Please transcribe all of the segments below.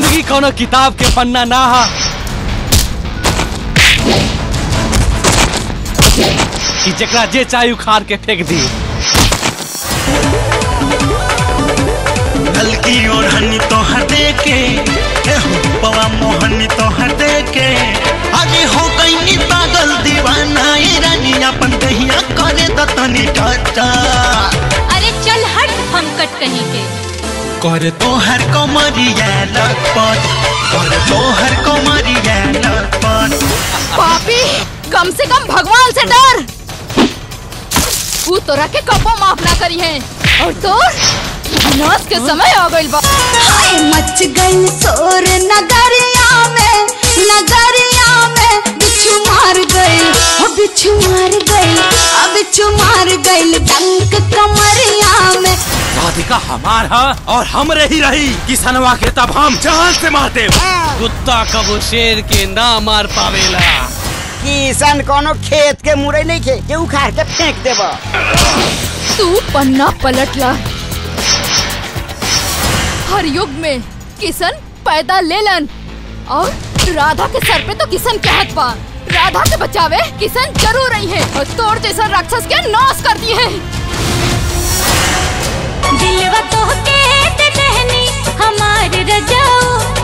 जिंदगी कोनो किताब के पन्ना ना हा। कि जकरा जे चाही उखाड़ के फेंक दी। हल्की और हनी तो हटे के पवा मोहनी तो हटे के आगे हो गई पागल दीवाना रानी अपन दहिया करे दतनी टाटा। अरे चल हट हम कट कहीं के कर तोहर कमरिया लगपत कर तोहर कमरिया लगपत। पापी कम से कम भगवान से डर। तू तोरा के कपो माफ ना करी है और तो विनाश के समय आ गइल बा। हाय मच गइल शोर नगरिया में बिच्छू मार गइल हो बिच्छू मार गइल अब बिच्छू मार गइल डंक कमरिया में। राधिका हमार है और हमरे ही रही। किसनवा के तब हम जान से मार देव। कुत्ता कबो शेर के ना मार पावेला। किसान कोनो खेत के मुरई नहीं खे के उखाड़ के फेंक देबा। तू पन्ना पलटला। हर युग में किसान पैदा लेलन और राधा के सर पे तो किसान कहत बा। राधा के बचावे किसान जरूर रही है और तोर जैसा राक्षस के नाश कर दी है। दिलवा तोहके दे देहनी हमार रजाओ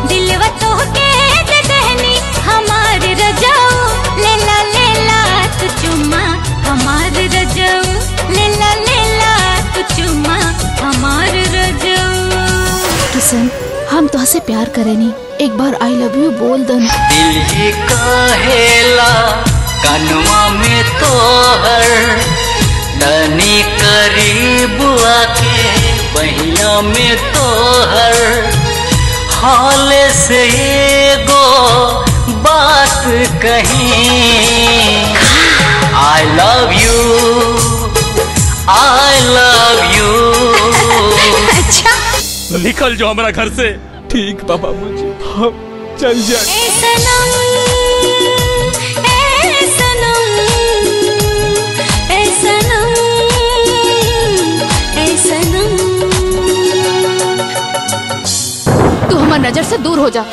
दिलवा तोहके दे देहनी हमार रजाओ लेला तू चुम्मा हमार रजाओ लेला तू चुम्मा हमार रजाओ। किसन हम तुहसे प्यार करेनी एक बार आई लव यू बोल दन। दिल ही कहेला कानवा में तोहर धनी करीब आके बहिया में तोहर हाल से एगो बात कहीं। I love you I love you. निकल जो हमारा घर से। ठीक बाबा मुझे हम चल जाए। तू हमार नजर से दूर हो जा।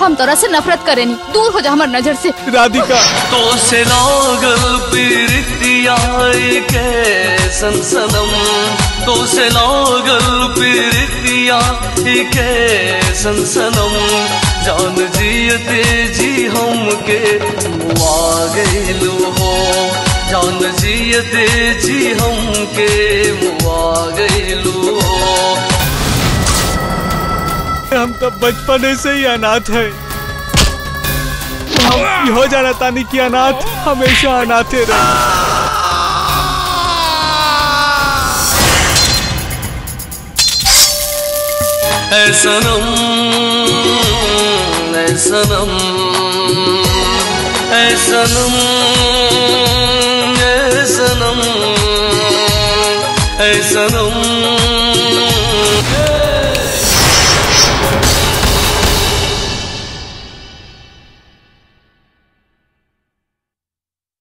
हम तोरा से नफरत करेनी। दूर हो जा हमार नजर से। राधिका तो से लागल पीरतिया के सनसनम तो से लागल पीरतिया के सनसनम जान जियते जी हमके मुआ गइलो हो जान जियते जी हमके मुआ गइलो हो। हम तो बचपन से ही अनाथ है। हम हो जाना तानी की अनाथ हमेशा अनाथे रहे। ऐ सनम ऐ सनम ऐ सनम ऐ सनम ऐ सनम।